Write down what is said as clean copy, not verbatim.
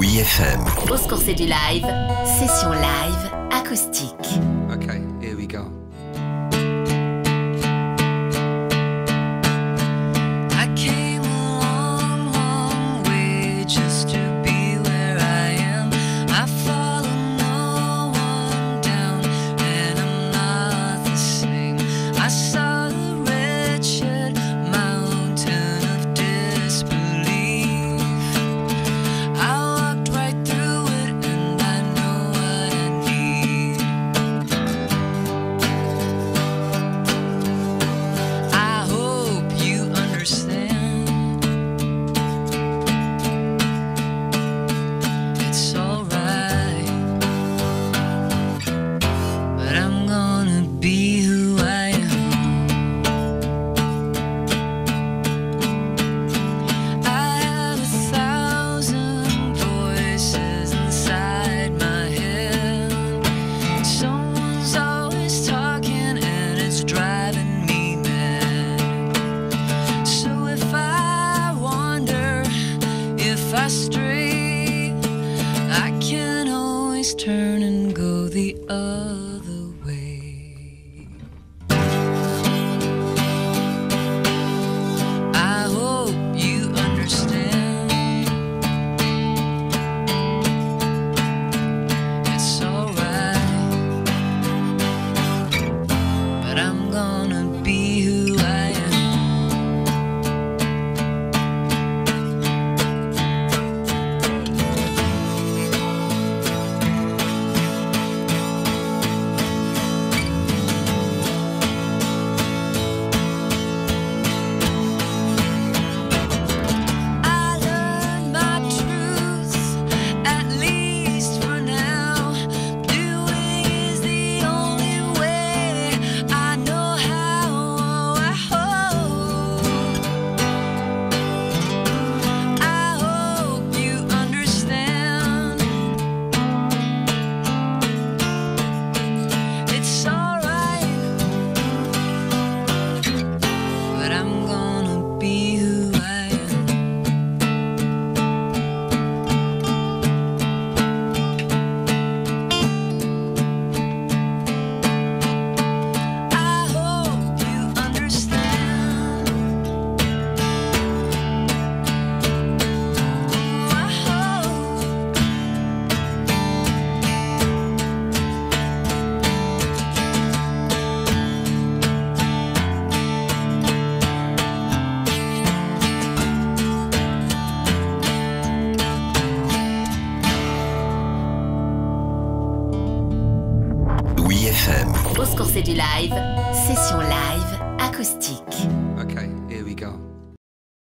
Oüi FM. Au scorsese du live, session live acoustique. Okay, here we go. Turn and go the other way. I hope you understand. It's alright, but I'm gonna be who I FM. Au scorsese du live, session live acoustique.